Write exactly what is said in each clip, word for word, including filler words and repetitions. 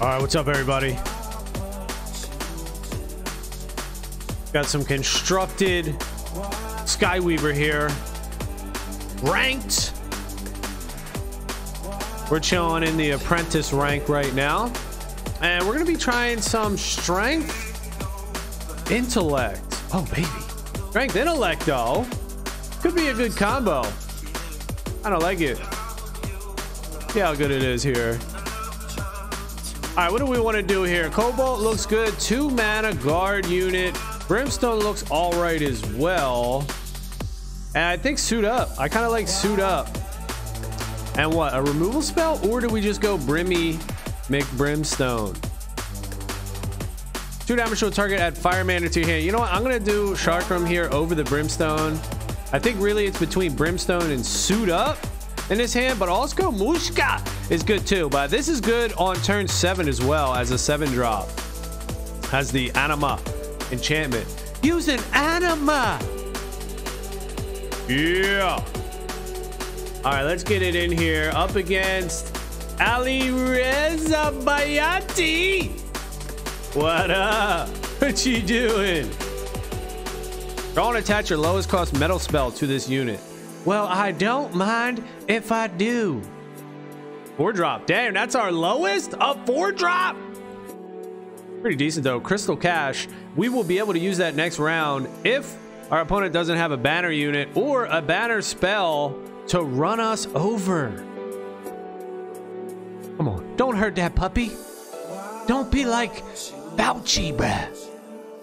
Alright, what's up, everybody? Got some constructed Skyweaver here. Ranked! We're chilling in the apprentice rank right now. And we're going to be trying some strength, intellect. Oh, baby. Strength, intellect, though. Could be a good combo. I don't like it. See how good it is here. All right, what do we want to do here? Cobalt looks good. Two mana guard unit. Brimstone looks all right as well. And I think suit up. I kind of like suit up. And what, a removal spell? Or do we just go Brimmy McBrimstone? Two damage to a target, add Firemander to your hand. You know what? I'm going to do Sharkram here over the Brimstone. I think really it's between Brimstone and suit up in his hand. But also Mushka is good too. But this is good on turn seven as well, as a seven drop. Has the Anima enchantment. Use an Anima. Yeah. All right, let's get it in here. Up against Ali Reza Bayati. What up? What you doing? Don't attach your lowest cost metal spell to this unit. Well, I don't mind if I do. Four drop. Damn, that's our lowest? A four drop? Pretty decent, though. Crystal Cash. We will be able to use that next round if our opponent doesn't have a banner unit or a banner spell to run us over. Come on, don't hurt that puppy. Don't be like Fauci, bruh.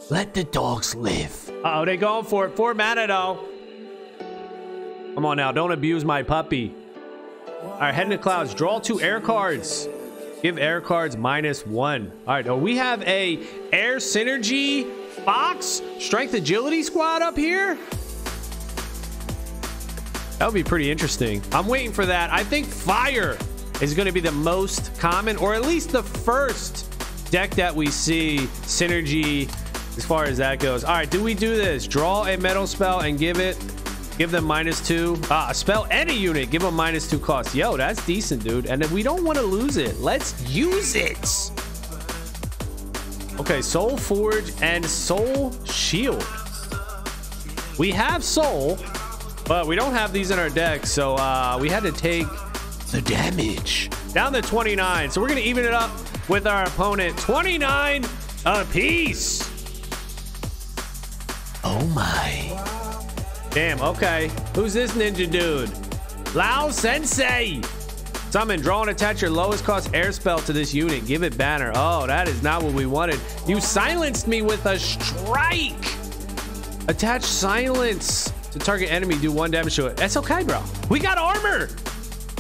Let the dogs live. Uh oh, they going for it. Four mana though. Come on now, don't abuse my puppy. All right, head in the clouds. Draw two air cards. Give air cards minus one. All right, oh, we have a air synergy fox strength agility squad up here. That would be pretty interesting. I'm waiting for that. I think fire is going to be the most common, or at least the first deck that we see synergy as far as that goes. All right, do we do this? Draw a metal spell and give it, give them minus two. Ah, spell any unit, give them minus two cost. Yo, that's decent, dude. And if we don't want to lose it, let's use it. Okay, Soul Forge and Soul Shield. We have Soul. But we don't have these in our deck, so uh, we had to take the damage. Down to twenty-nine, so we're going to even it up with our opponent. twenty-nine apiece. Oh, my. Damn, okay. Who's this ninja dude? Lao Sensei. Summon, draw and attach your lowest cost air spell to this unit. Give it banner. Oh, that is not what we wanted. You silenced me with a strike. Attach silence. The target enemy, do one damage to it. That's okay, bro. We got armor.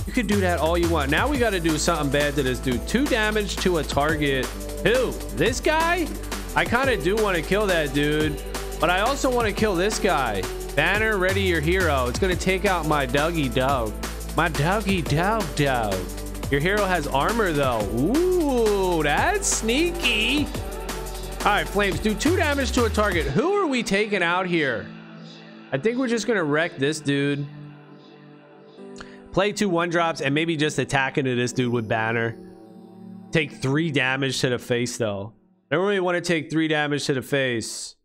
You could do that all you want. Now we got to do something bad to this dude. Two damage to a target. Who? This guy? I kind of do want to kill that dude, but I also want to kill this guy. Banner, ready your hero. It's going to take out my doggy dog. My doggy dog dog. Your hero has armor, though. Ooh, that's sneaky. All right, Flames, do two damage to a target. Who are we taking out here? I think we're just going to wreck this dude. Play two one drops and maybe just attack into this dude with banner. Take three damage to the face, though. Don't really want to take three damage to the face.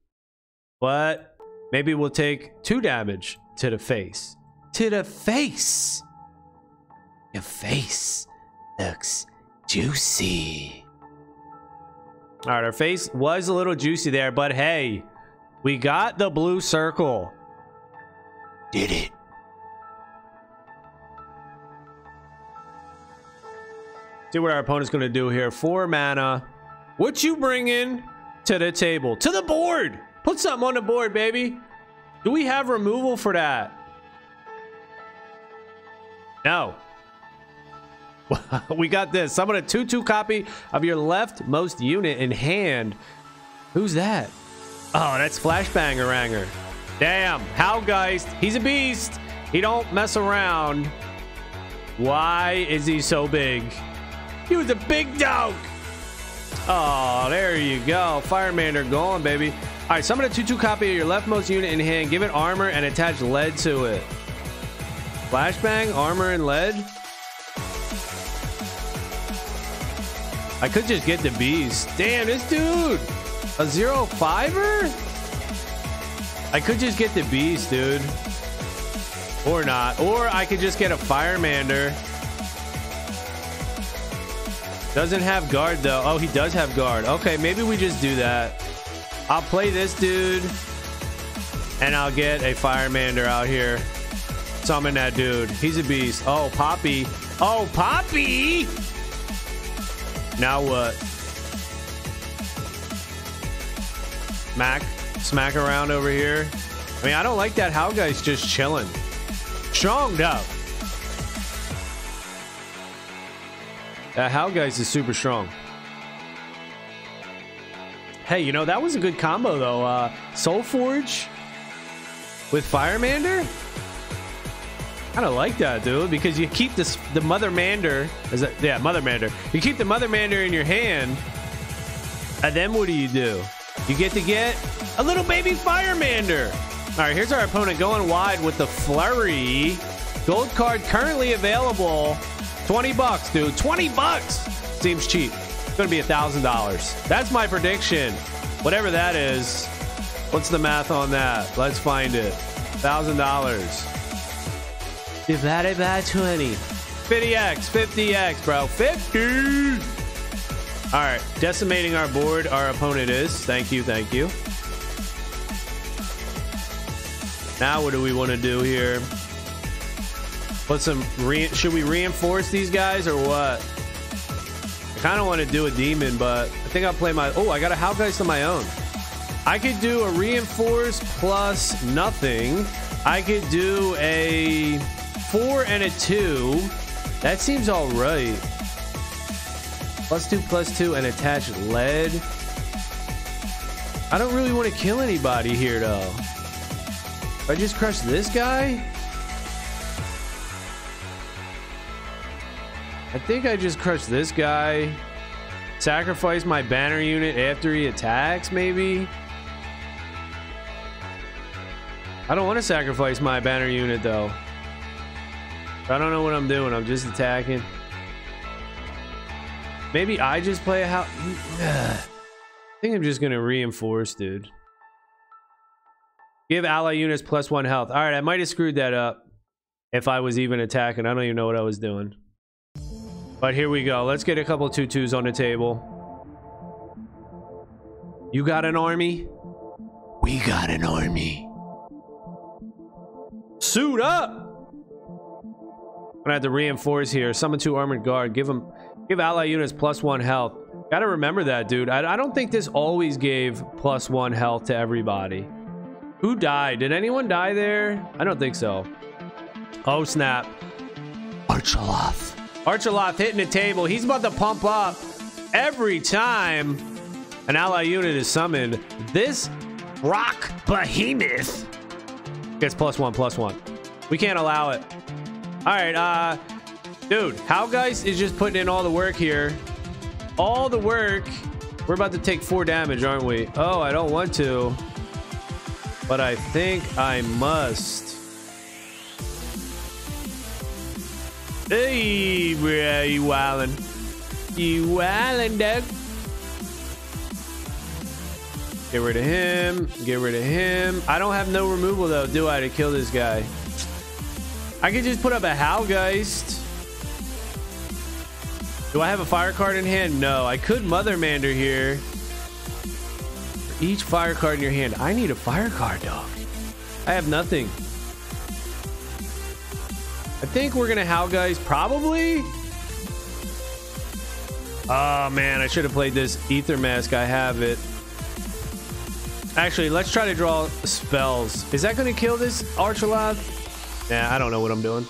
But maybe we'll take two damage to the face. To the face. Your face looks juicy. All right, our face was a little juicy there, but hey, we got the blue circle. Did it. See what our opponent's going to do here. Four mana. What you bringing to the table? To the board. Put something on the board, baby. Do we have removal for that? No. We got this. Summon a two two copy of your leftmost unit in hand. Who's that? Oh, that's Flashbanger-ranger. Damn, Haugeist, he's a beast. He don't mess around. Why is he so big? He was a big dog. Oh, there you go. Firemander going, baby. All right, summon a two two copy of your leftmost unit in hand. Give it armor and attach lead to it. Flashbang, armor, and lead. I could just get the beast. Damn, this dude, a zero fiver. I could just get the beast, dude, or not, or I could just get a Firemander. Doesn't have guard though. Oh, he does have guard. Okay, maybe we just do that. I'll play this dude and I'll get a Firemander out here. Summon that dude. He's a beast. Oh, Poppy. Oh, Poppy. Now what? Smack, smack around over here. I mean, I don't like that Haugeist just chilling. Stronged up. That Haugeist is super strong. Hey, you know, that was a good combo though. Uh, Soul Forge with Firemander. I don't like that, dude, because you keep this the Mothermander. Is that, yeah, Mothermander. You keep the Mothermander in your hand, and then what do you do? You get to get a little baby Firemander. All right, here's our opponent going wide with the flurry. Gold card currently available. twenty bucks, dude. twenty bucks seems cheap. It's gonna be a thousand dollars. That's my prediction. Whatever that is. What's the math on that? Let's find it. Thousand dollars. Divided by twenty. fifty X, fifty X, bro. fifty! Alright, decimating our board, our opponent is. Thank you, thank you. Now what do we want to do here? Put some re should we reinforce these guys or what? I kinda wanna do a demon, but I think I'll play my oh I got a Howgeist on my own. I could do a reinforce plus nothing. I could do a four and a two. That seems all right. Plus two, plus two, and attach lead. I don't really want to kill anybody here, though. If I just crush this guy? I think I just crush this guy. Sacrifice my banner unit after he attacks, maybe? I don't want to sacrifice my banner unit, though. I don't know what I'm doing. I'm just attacking. Maybe I just play a house. I think I'm just going to reinforce, dude. Give ally units plus one health. All right, I might have screwed that up if I was even attacking. I don't even know what I was doing. But here we go. Let's get a couple two twos on the table. You got an army? We got an army. Suit up! I'm gonna have to reinforce here. Summon two armored guard. Give them, give ally units plus one health. Gotta remember that, dude. I, I don't think this always gave plus one health to everybody. Who died? Did anyone die there? I don't think so. Oh snap! Archaloth. Archaloth hitting the table. He's about to pump up every time an ally unit is summoned. This rock behemoth gets plus one, plus one. We can't allow it. All right, uh, dude, Haugeist is just putting in all the work here. All the work. We're about to take four damage, aren't we? Oh, I don't want to, but I think I must. Hey, bro, you wildin'. You wildin', dude. Get rid of him. Get rid of him. I don't have no removal, though, do I, to kill this guy? I could just put up a Howlgeist. Do I have a fire card in hand? No. I could Mothermander here. For each fire card in your hand. I need a fire card, dog. I have nothing. I think we're gonna Howlgeist probably. Oh man, I should have played this Ether Mask. I have it. Actually, let's try to draw spells. Is that gonna kill this Archaloth? Nah, I don't know what I'm doing.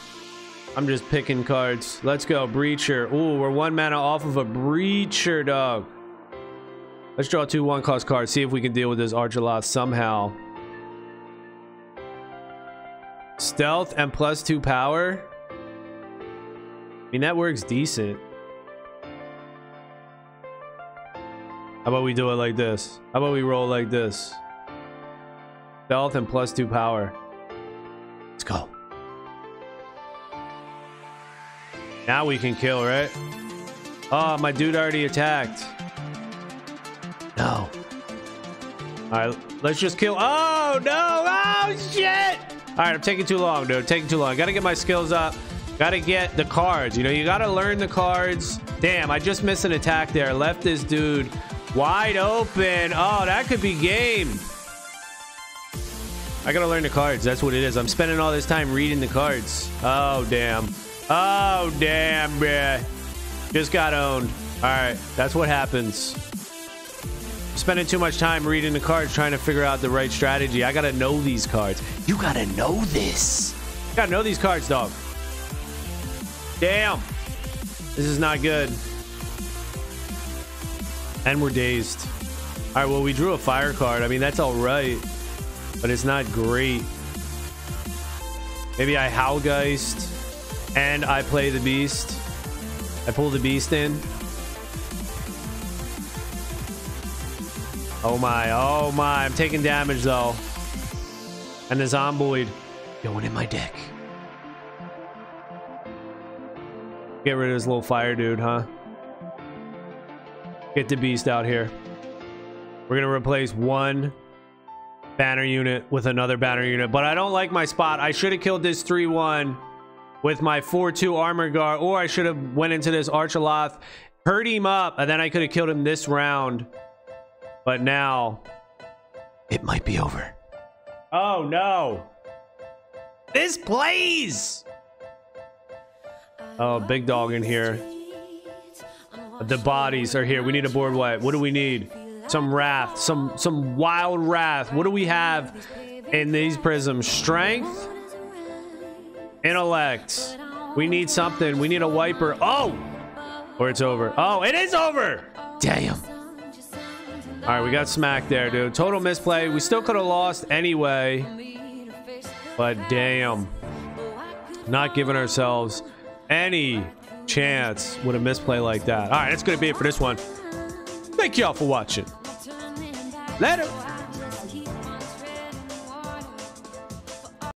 I'm just picking cards. Let's go, Breacher. Ooh, we're one mana off of a Breacher, dog. Let's draw two one-cost cards. See if we can deal with this Archaloth somehow. Stealth and plus two power. I mean, that works decent. How about we do it like this? How about we roll like this? Stealth and plus two power. Let's go. Now we can kill, right? Oh, my dude already attacked. No. Alright, let's just kill. Oh, no. Oh, shit. Alright, I'm taking too long, dude. Taking too long. Gotta get my skills up. Gotta get the cards. You know, you gotta learn the cards. Damn, I just missed an attack there. Left this dude wide open. Oh, that could be game. I gotta learn the cards. That's what it is. I'm spending all this time reading the cards. Oh, damn. Oh, damn, bruh. Just got owned. All right. That's what happens. I'm spending too much time reading the cards, trying to figure out the right strategy. I gotta know these cards. You gotta know this. You gotta know these cards, dog. Damn. This is not good. And we're dazed. All right. Well, we drew a fire card. I mean, that's all right. But it's not great. Maybe I Howlgeist and I play the beast. I pull the beast in. Oh my, oh my. I'm taking damage though. And the zomboid going in my deck. Get rid of this little fire dude, huh? Get the beast out here. We're gonna replace one banner unit with another banner unit, but I don't like my spot. I should have killed this three one with my four two armor guard, or I should have went into this Archaloth, hurt him up, and then I could have killed him this round. But now it might be over. Oh no, this plays. Oh, big dog in here. The bodies are here. We need a board wipe. What do we need? Some wrath, some some wild wrath. What do we have in these prisms? Strength, intellect. We need something. We need a wiper. Oh, or it's over. Oh, it is over. Damn. All right, we got smacked there, dude. Total misplay. We still could have lost anyway, but damn, not giving ourselves any chance with a misplay like that. All right, that's gonna be it for this one. Thank y'all for watching. Later.